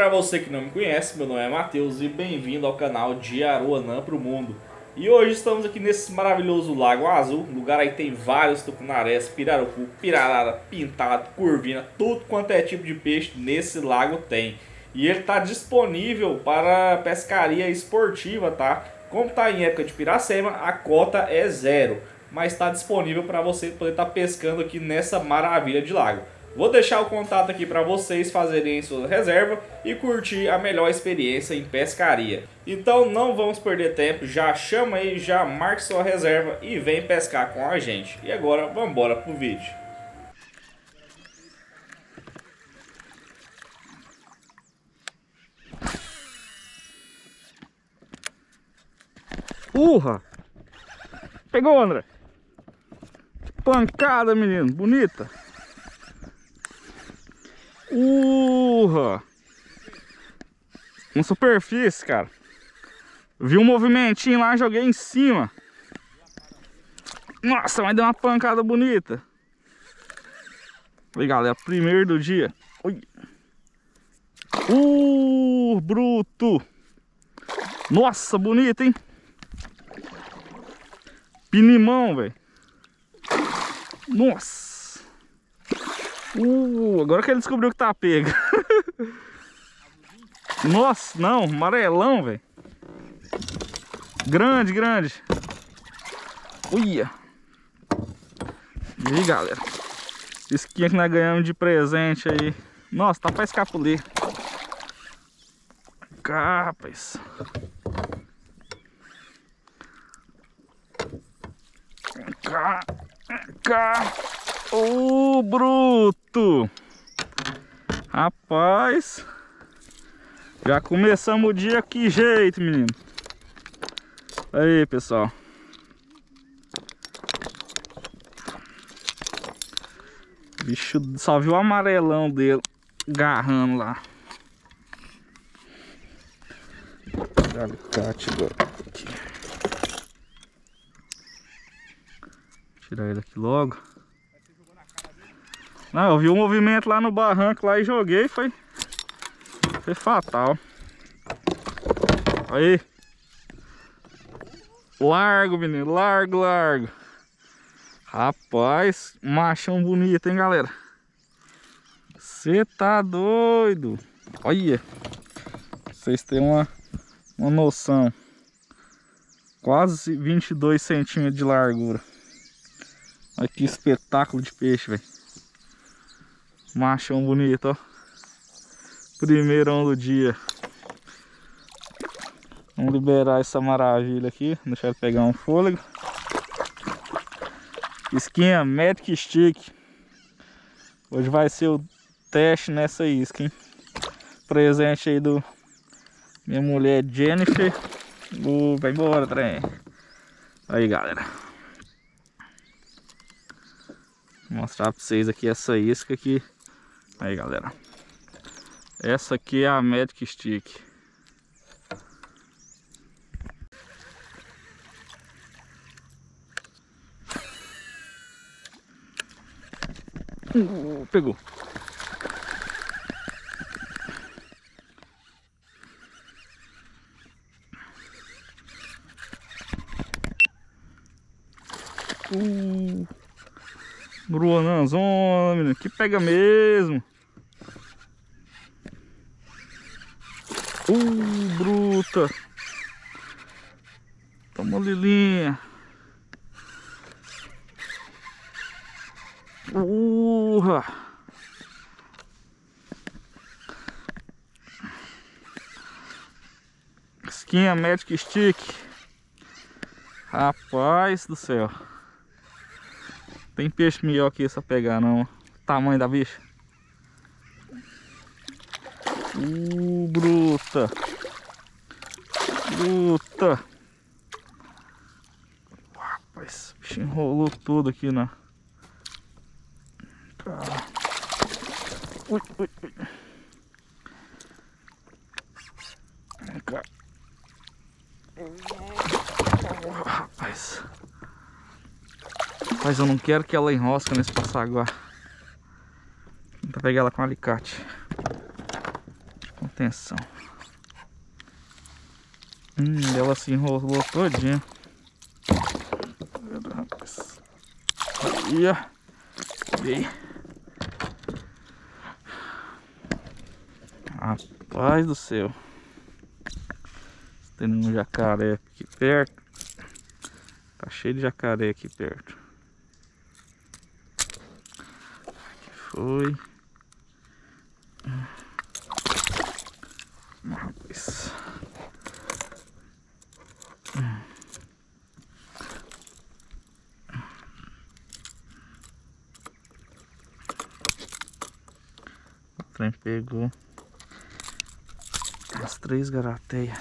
Para você que não me conhece, meu nome é Matheus e bem-vindo ao canal de Aruanã para o Mundo. E hoje estamos aqui nesse maravilhoso Lago Azul, lugar aí tem vários tucunarés, pirarucu, pirarara, pintado, curvina, tudo quanto é tipo de peixe nesse lago tem. E ele está disponível para pescaria esportiva, tá? Como está em época de Piracema, a cota é zero, mas está disponível para você poder estar pescando aqui nessa maravilha de lago. Vou deixar o contato aqui para vocês fazerem sua reserva e curtir a melhor experiência em pescaria. Então não vamos perder tempo, já chama aí, já marque sua reserva e vem pescar com a gente. E agora vamos embora pro vídeo. Urra! Pegou, André! Pancada, menino! Bonita! Urra! Uma superfície, cara. Vi um movimentinho lá, joguei em cima. Nossa, mas deu uma pancada bonita. Aí, galera, primeiro do dia. Ui. Bruto! Nossa, bonita, hein? Pinimão, velho. Nossa! Agora que ele descobriu que tá pego. Nossa, não, amarelão, velho. Grande, grande. Uia. E aí, galera. Isquinha que nós ganhamos de presente aí. Nossa, tá pra escapulir. Capaz. Ô, bruto! Rapaz! Já começamos o dia, que jeito, menino! Aí, pessoal! O bicho só viu o amarelão dele agarrando lá. Tirar ele aqui logo. Não, eu vi um movimento lá no barranco lá e joguei, foi fatal. Aí. Largo, menino, largo. Rapaz, machão bonito, hein, galera? Você tá doido. Olha. Vocês têm uma noção. Quase 22 centímetros de largura. Olha que espetáculo de peixe, velho. Machão bonito, ó. Primeirão do dia. Vamos liberar essa maravilha aqui. Deixa eu pegar um fôlego. Isquinha Magic Stick. Hoje vai ser o teste nessa isca, hein? Presente aí do minha mulher Jennifer. Vai embora, trem. Aí, galera. Vou mostrar pra vocês aqui essa isca aqui. Aí, galera. Essa aqui é a Magic Stick. Pegou. Bruananzona, menino, que pega mesmo. Bruta. Toma lilinha. Urra. Isquinha Magic Stick. Rapaz do céu. Tem peixe melhor que essa pegar, não. Tamanho da bicha. Bruta. Bruta. Rapaz, o bicho enrolou tudo aqui, né? Vem cá. Rapaz. Mas eu não quero que ela enrosca nesse passaguá. Vou tentar pegar ela com um alicate. atenção. Ela se enrolou todinha. Aí, ó. Rapaz do céu. Tem um jacaré aqui perto. Tá cheio de jacaré aqui perto. Aqui foi. Rapaz. O trem pegou as três garateias.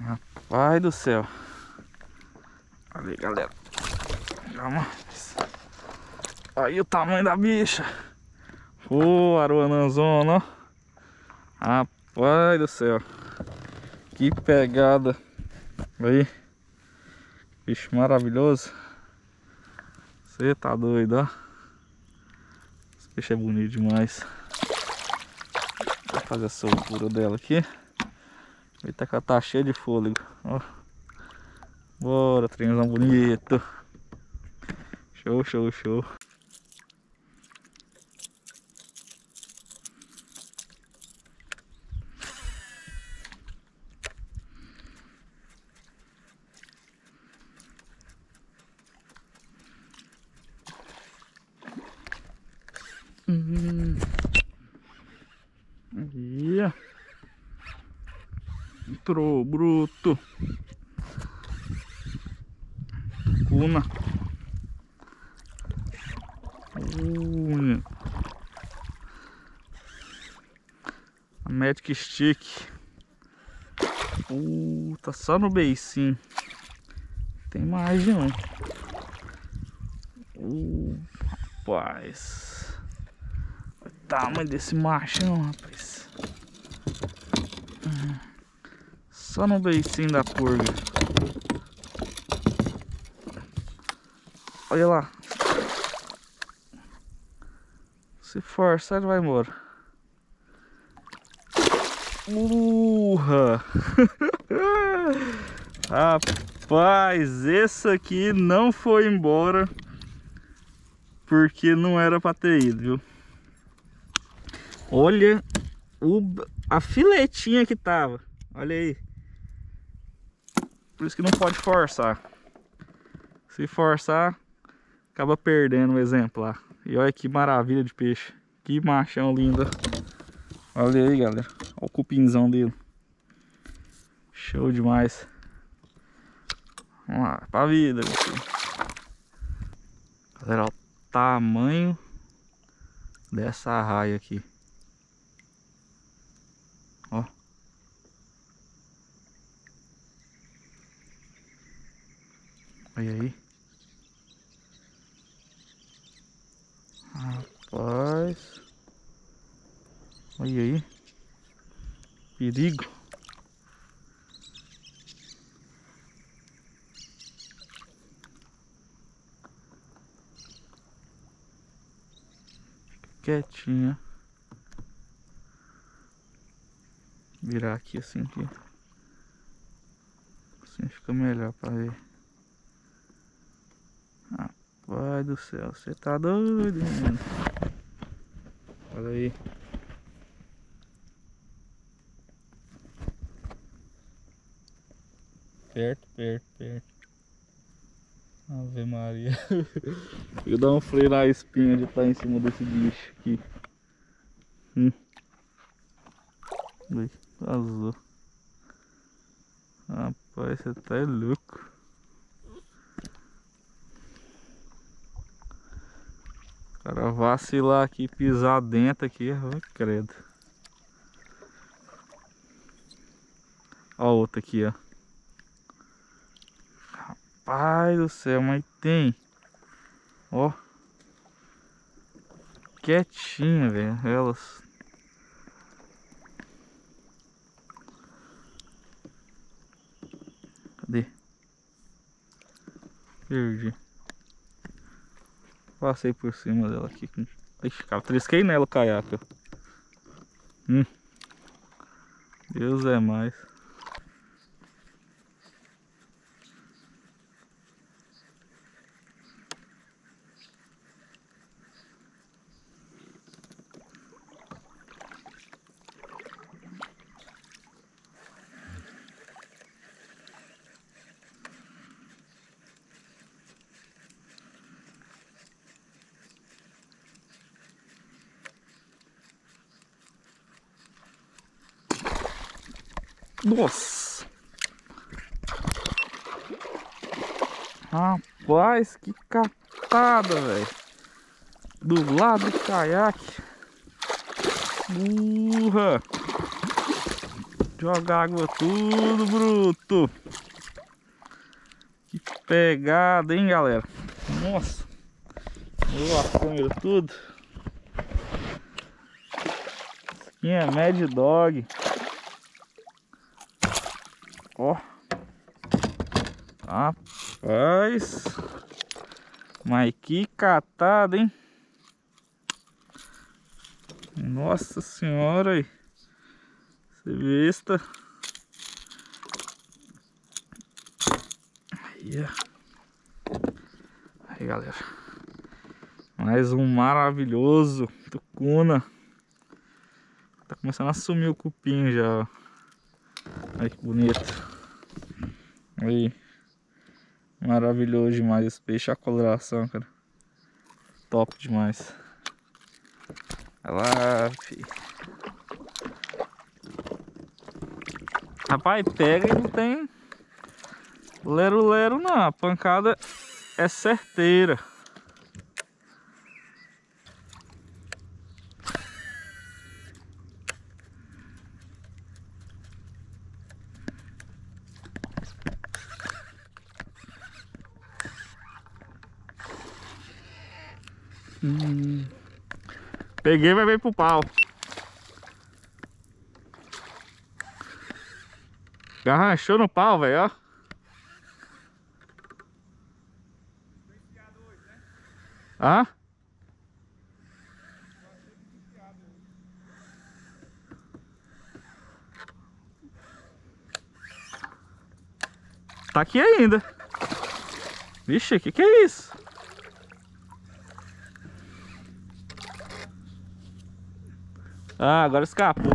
Rapaz do céu. Olha aí, galera. Olha o tamanho da bicha. Ô, Aruanãzona, ó. Rapaz do céu. Que pegada. Aí. Bicho maravilhoso. Você tá doido, ó. Esse bicho é bonito demais. Vou fazer a soltura dela aqui. Eita, que ela tá cheia de fôlego. Ó. Bora, trenzão bonito. Show, show, show. Yeah. Entrou, bruto. Tucuna. A Magic Stick. Tá só no beicinho. Tem mais de um. Rapaz. O tamanho desse machão, rapaz. Só no beicinho da purga. Olha lá. Se forçar, ele vai embora. Urra! Rapaz, esse aqui não foi embora. Porque não era pra ter ido, viu? Olha a filetinha que tava. Olha aí. Por isso que não pode forçar. Se forçar, acaba perdendo o exemplar. E olha que maravilha de peixe. Que machão lindo. Olha aí, galera. Olha o cupinzão dele. Show demais. Vamos lá, pra vida. Galera, olha o tamanho dessa arraia aqui. Ó. Olha aí. Rapaz. Olha aí. Perigo. Quietinha. Virar aqui assim aqui. Assim fica melhor pra ver. Rapaz do céu, você tá doido, menino. Olha aí. Perto, perto, perto. Ave Maria. Eu dar um freio na espinha de estar em cima desse bicho aqui. Vazou. Rapaz, você tá louco. Cara, vacilar aqui, pisar dentro aqui, ai, credo. Ó a outra aqui, ó. Rapaz do céu, mas tem. Ó. Quietinha, velho, elas. Cadê? Perdi. Passei por cima dela aqui. Ixi, cara, trisquei nela o caiaque. Deus é mais. Nossa! Rapaz, que catada, velho! Do lado do caiaque! Burra! Joga água tudo, bruto! Que pegada, hein, galera! Nossa! Olha a câmera tudo! Aqui é Mad Dog! Ó, rapaz, mas que catada, hein? Nossa senhora, aí, você vê esta aí, aí, galera, mais um maravilhoso tucuna. Tá começando a sumir o cupim já. Olha que bonito. Aí, maravilhoso demais esse peixe, a coloração, cara. Top demais. Olha lá, filho. Rapaz, pega e não tem lero-lero não. A pancada é certeira. Peguei, vai bem pro pau. Garranchou no pau, velho, ó. Hã? Tá aqui ainda. Vixe, que é isso? Ah, agora escapou.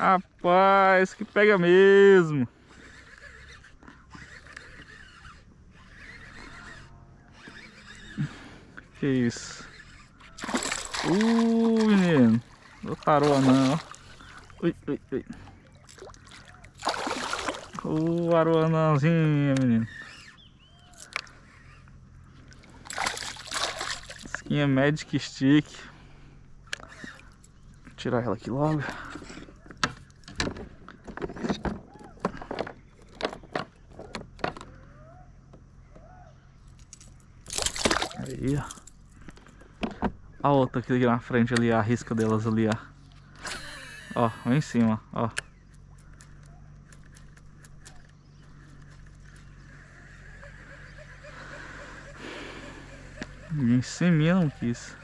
Rapaz, que pega mesmo. Que isso? Menino, não tarou não. Ui. O aruanãzinho, menino. Esquinha Magic Stick. Vou tirar ela aqui logo. Aí, ó. A outra aqui na frente ali, a risca delas ali, ó. Ó, em cima, ó. Em cima eu não quis.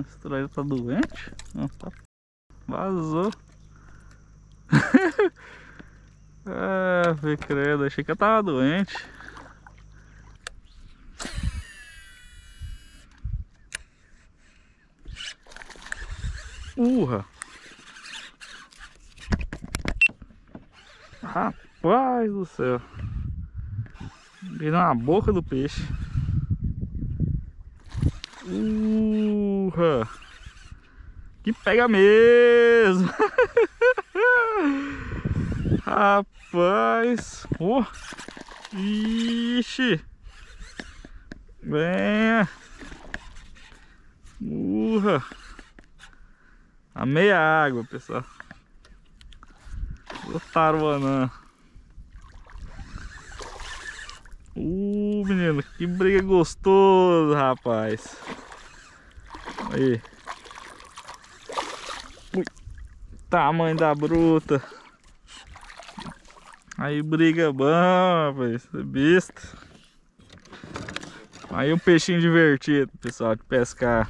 Esse Traira tá doente? Não, tá. Vazou. Ah, foi credo. Achei que eu tava doente. Urra! Rapaz do céu! Virou na boca do peixe. Urra! Que pega mesmo! Rapaz! Oh. Ixi! Venha! Urra! A meia água, pessoal. Aruanã. Menino, que briga gostosa, rapaz. Aí. Ui. Tamanho da bruta. Aí briga bom, rapaz. Besta. Aí um peixinho divertido, pessoal, de pescar.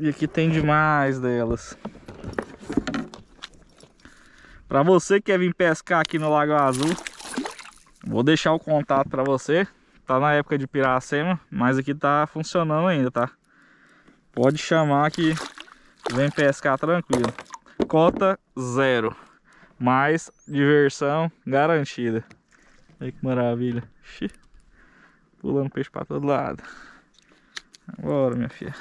E aqui tem demais delas. Pra você que quer vir pescar aqui no Lago Azul, vou deixar o contato pra você. Tá na época de Piracema, mas aqui tá funcionando ainda, tá? Pode chamar que vem pescar tranquilo. Cota zero, mas diversão garantida. Olha que maravilha. Xiii. Pulando peixe pra todo lado. Agora, minha filha.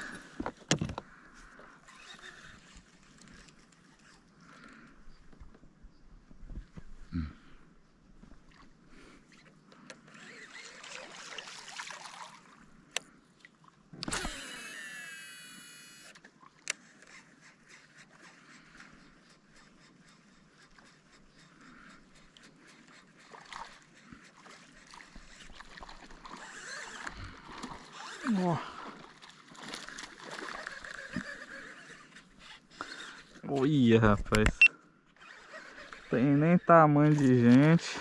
Ó. Olha, rapaz. Tem nem tamanho de gente.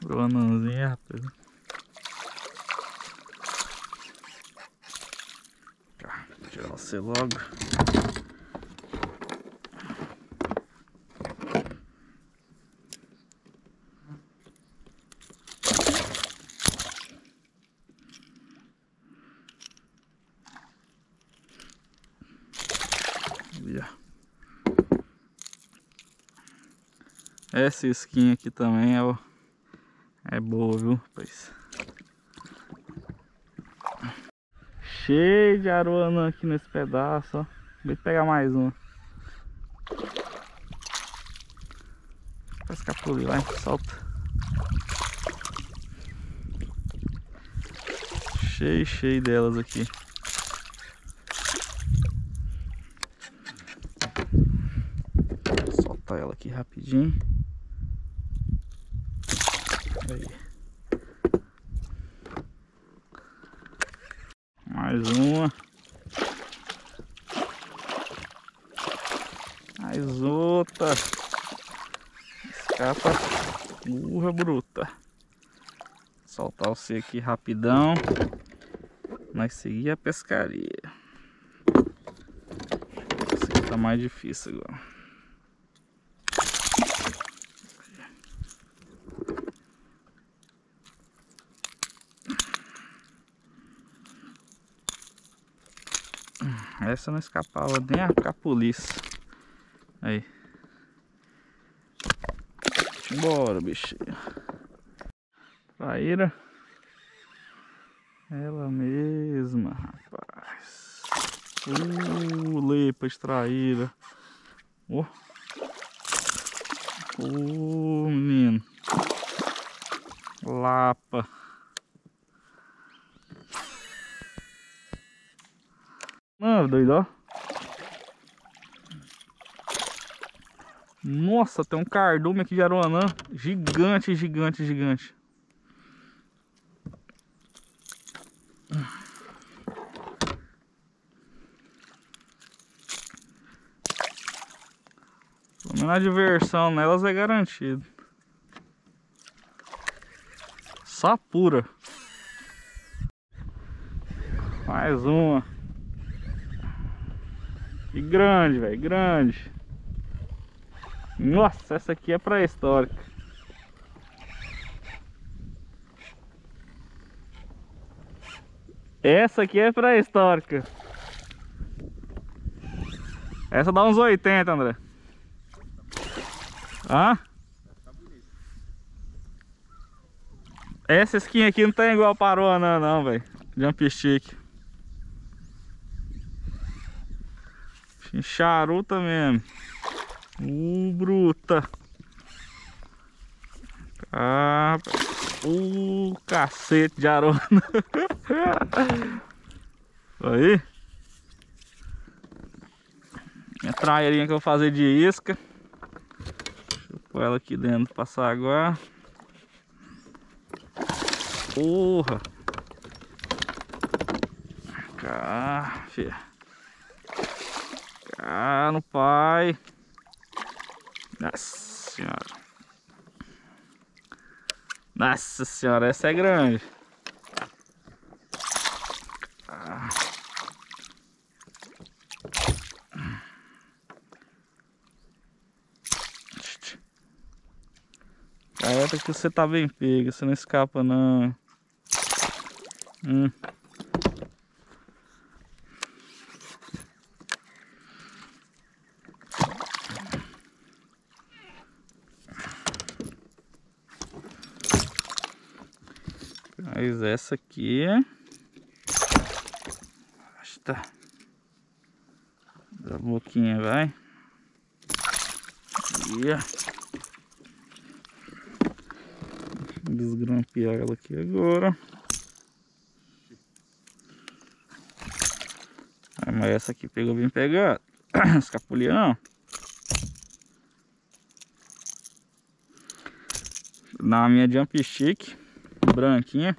Pro anãozinho, rapaz. Tá, tirar você logo. Essa isquinha aqui também é boa, viu, rapaz? Cheio de aruanã aqui nesse pedaço, ó. Vou pegar mais uma. Faz capule lá, solta. Cheio delas aqui. Vou soltar ela aqui rapidinho. Aí. Mais uma. Mais outra. Escapa. Burra bruta. Soltar o C aqui rapidão. Nós seguir a pescaria. Esse aqui tá mais difícil agora. Essa não escapava nem a polícia. Aí. Bora, bichinho. Traira. Ela mesma, rapaz. Lepa de traíra. Menino. Lapa. Mano, doido, ó. Nossa, tem um cardume aqui de aruanã. Gigante. Pelo menos a diversão nelas é garantida. Sapura. Mais uma. E grande, velho, grande. Nossa, essa aqui é pré-histórica. Essa aqui é pré-histórica. Essa dá uns 80, André. Hã? Essa skin aqui não tem igual a Aruanã não, velho. Jump stick. Charuta mesmo. Bruta. Ah, cacete de Aruanã. Aí. Minha trairinha que eu vou fazer de isca. Deixa eu pôr ela aqui dentro pra saguar. Porra. Cá, filha. Cá no pai. Nossa senhora. Nossa senhora, essa é grande. Ah. Garota que você tá bem pega, você não escapa não. Mas essa aqui é. Tá. Da boquinha, vai. Yeah. Desgrampear ela aqui agora. Ah, mas essa aqui pegou bem pegada. Escapulião. Na minha jump stick branquinha,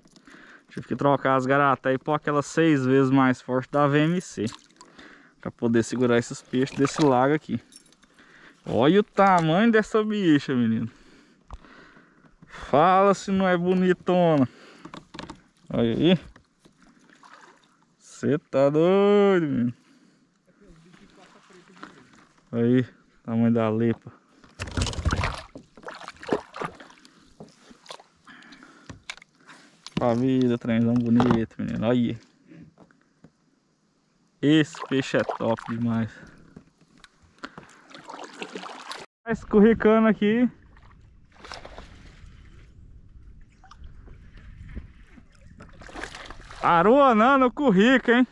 tive que trocar as garatas aí por aquelas 6 vezes mais forte da VMC para poder segurar esses peixes desse lago aqui. Olha o tamanho dessa bicha, menino. Fala se não é bonitona. Olha aí. Você tá doido, menino. Olha aí, tamanho da lepa. A vida, trenzão bonito, menino. Olha aí. Esse peixe é top demais. Tá escorricando aqui. Aruanã no currico, hein?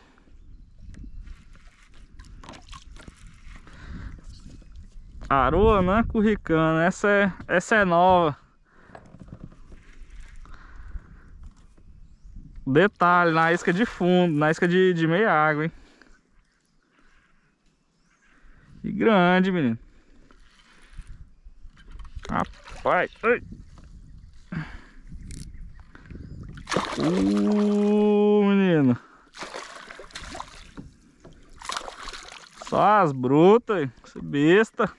Aruanã curricando. Essa é nova. Detalhe, na isca de fundo, na isca de meia água, hein? E grande, menino. Rapaz. Ai. Menino. Só as brutas, essa besta.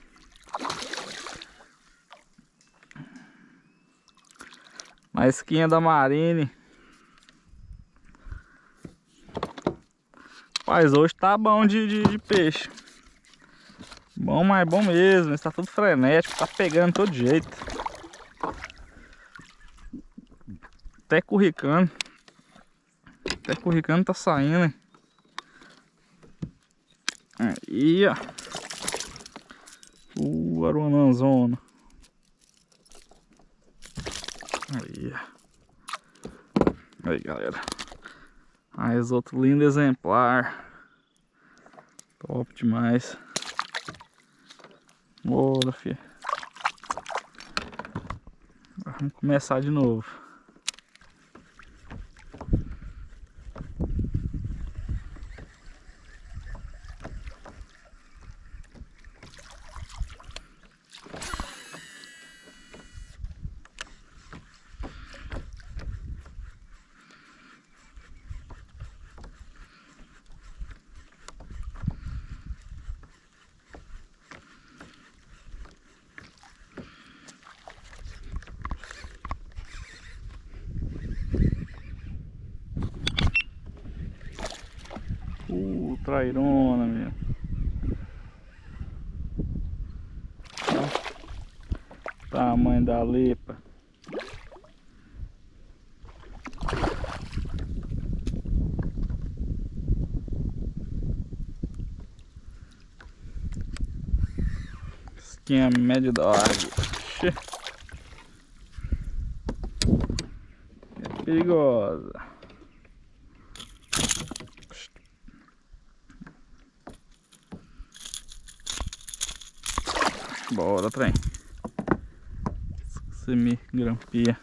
Na isquinha da Marine. Mas hoje tá bom de peixe. Bom, mas bom mesmo. Está tudo frenético, tá pegando todo jeito. Até curricando. Até curricando tá saindo, hein? Aí, ó. Aruanãzona. Aí, ó. Aí, galera. Mais outro lindo exemplar. Top demais. Bora, filho. Vamos começar de novo. trairona, meu. Ó, tamanho da lepa. Esquinha Mad Dog. É perigosa. Bora, trem. Você me grampeia.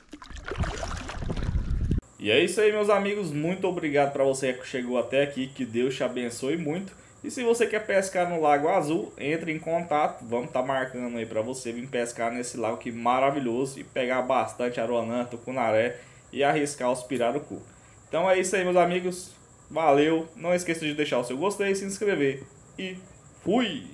E é isso aí, meus amigos. Muito obrigado para você que chegou até aqui. Que Deus te abençoe muito. E se você quer pescar no Lago Azul, entre em contato. Vamos estar marcando aí para você vir pescar nesse lago que maravilhoso. E pegar bastante aruanã, tucunaré e arriscar os pirarucu. Então é isso aí, meus amigos. Valeu. Não esqueça de deixar o seu gostei, se inscrever. E fui!